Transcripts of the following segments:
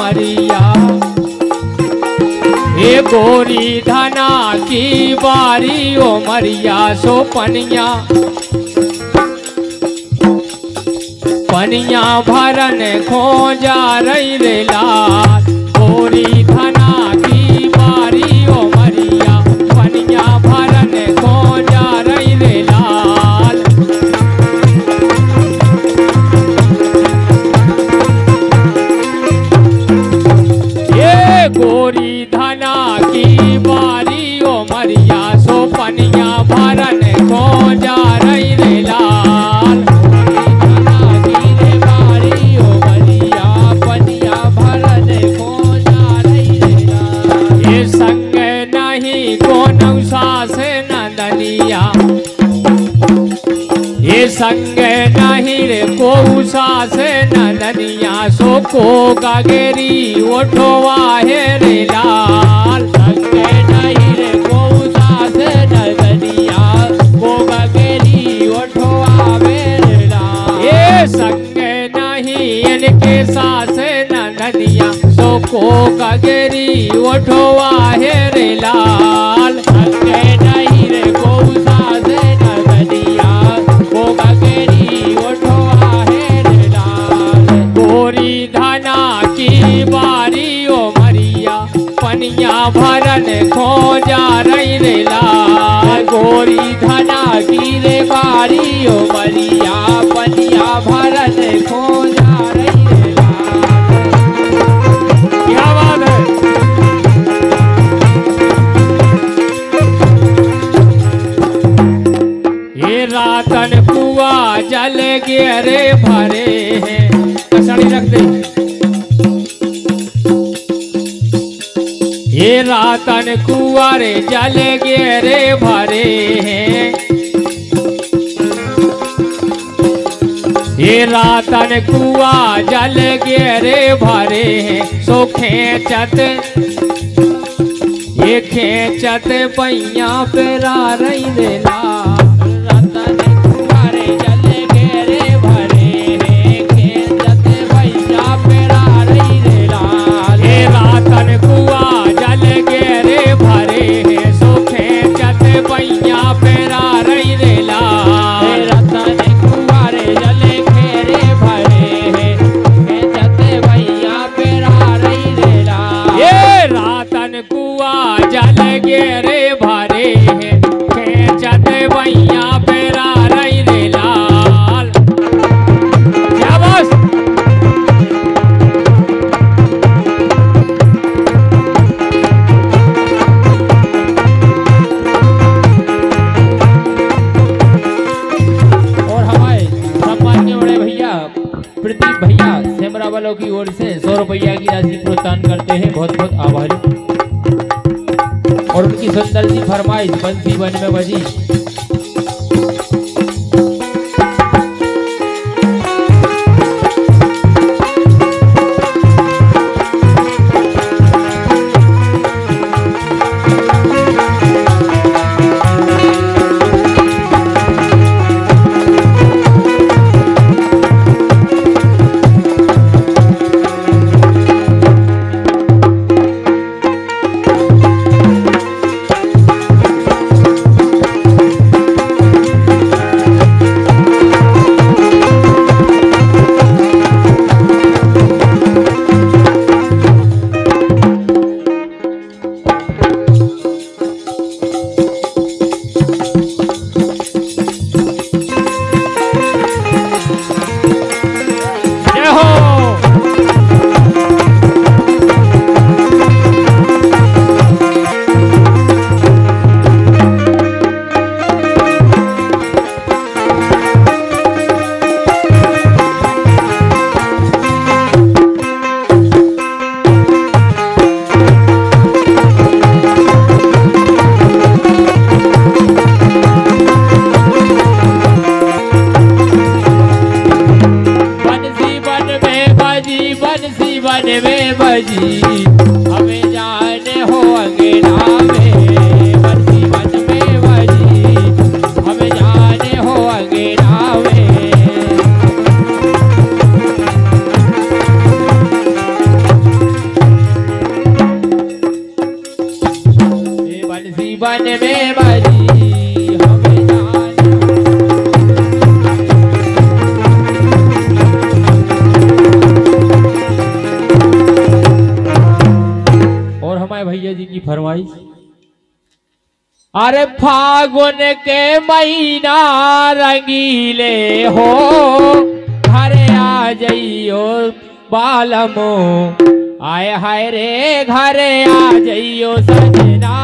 मारिया हे बोरी धना की बारी ओ मरिया सो पनिया पनिया भरन खोजा रही रे लाल बोरी धना की बारी ओ मरिया पनिया भरन खोजा रही रे लाल गोरी धना की बारी ओ मरिया सो पनिया भरन को जा रही रे लाल गोरी धना की बारी ओ मरिया पनिया भरन को जा रही रे लाल ये संग नहीं को नौसास नंदनिया ये संग नहीं रे को सास नंदनिया सो को गागेरी ओठवा है रे लाल संग नहीं रे को सास नंदनिया को गागेरी ओठवा मेरे लाल ये संग नहीं इनके सास नंदनिया सो को गागेरी ओठवा है रे लाल संग नहीं रे को सास नंदनिया गोरी धना की बारी ओ मरिया पनिया भरन खोजा रही रे लाल गोरी धना की रे बारी ओ मरिया पनिया भरन खोजा रही रे लाल क्या बात है ये रातन पुआ जल गेरे भरे है साड़ी रख दे ये रातन कुआरे जल गेरे भरे हैं ये रातन कुआ जल गेरे भरे हैं सो खेचत ये खेचत पैया पेरा रही रे लाल वालों की ओर से 100 रुपया की राशि प्रोत्साहन करते हैं। बहुत बहुत आभारी और उनकी सुंदर सी फरमाइश बंसी वन में बजी। पाए भैया जी की फरमाइश। अरे फागुन के महीना रंगीले हो, घरे आ जाइयो बालमो, आए हाय रे घरे आ जाइयो सजना।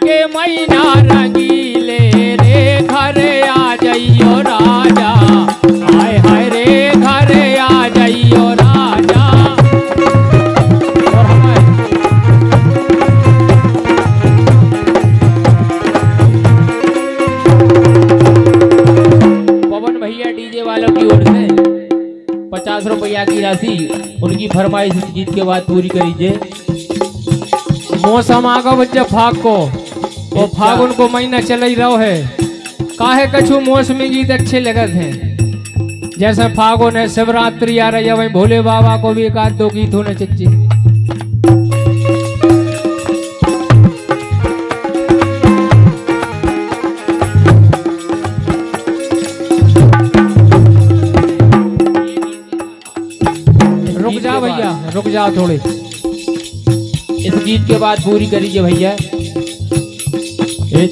के महीना रंगीले रे, घरे आ जाइयो राजा, हाय हाय रे घरे आ जाइयो राजा। पवन भैया डीजे वालों की ओर से 50 रुपया की राशि उनकी फरमाइश इस गीत के बाद पूरी करीजिए। मौसम आगा बच्चा फाग को, वो फागुन को महीना चल ही रहो है, काहे कछु मौसमी गीत अच्छे लगत हैं। जैसे फागुन है, शिवरात्रि आ रही है, वही भोले बाबा को भी एक आध दो गीत होने चाहिए। रुक जा भैया, रुक जा थोड़े, इस गीत के बाद पूरी करिए भैया।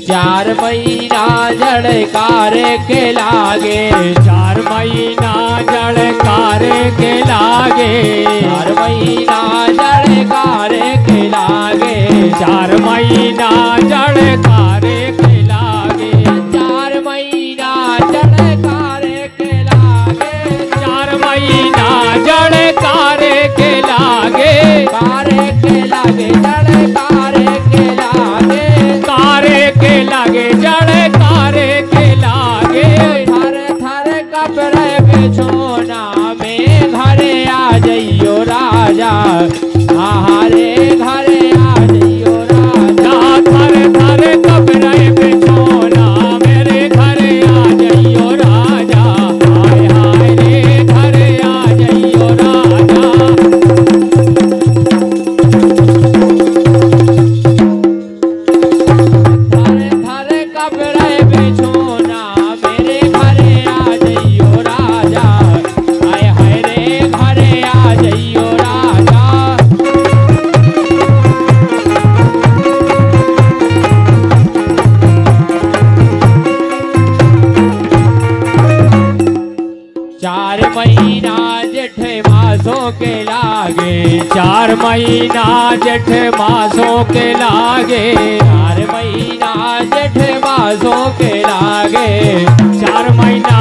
4 महीना जड़कारे के लागे, 4 महीना जड़कारे के लागे, 4 महीना जड़कारे के लागे, 4 महीना जड़कारे के लागे, 4 महीना जड़कारे के लागे, 4 महीना जड़कारे के लागे, कारे के लागे जड़कारे के लागे, कारे के लागे जड़कारे के लागे। थर थर कपड़े बिछोना में, घरे आ जाइयो राजा, हमारे घरे आ जाइयो राजा। थर थर कपड़े बिछोना मेरे, घरे आ जाइयो राजा, हाय हाय रे घरे आ जाइयो राजा। के लागे, 4 महीना जेठ मासों के लागे, 4 महीना जेठ मासों के लागे, 4 महीना